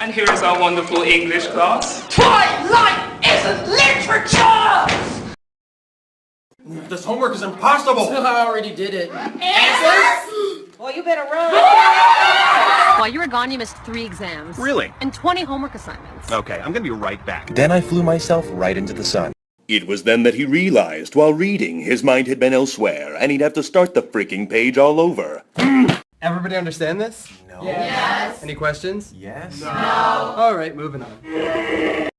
And here is our wonderful English class. Twilight isn't literature! This homework is impossible! So I already did it. Answers? Well, you better run. While you were gone, you missed 3 exams. Really? And 20 homework assignments. Okay, I'm gonna be right back. Then I flew myself right into the sun. It was then that he realized, while reading, his mind had been elsewhere, and he'd have to start the freaking page all over. Everybody understand this? No. Yes. Any questions? Yes. No. All right, moving on.